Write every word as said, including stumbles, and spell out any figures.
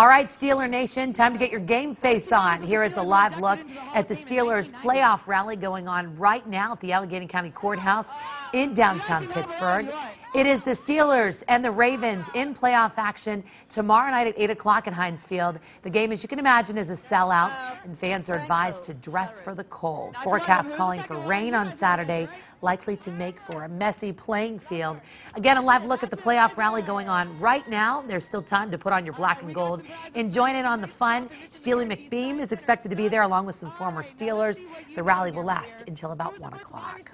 All right, Steeler Nation, time to get your game face on. Here is a live look at the Steelers playoff rally going on right now at the Allegheny County Courthouse in downtown Pittsburgh. It is the Steelers and the Ravens in playoff action tomorrow night at eight o'clock at Heinz Field. The game, as you can imagine, is a sellout, and fans are advised to dress for the cold. Forecasts calling for rain on Saturday, likely to make for a messy playing field. Again, a live look at the playoff rally going on right now. There's still time to put on your black and gold and join in on the fun. Steely McBeam is expected to be there along with some former Steelers. The rally will last until about one o'clock.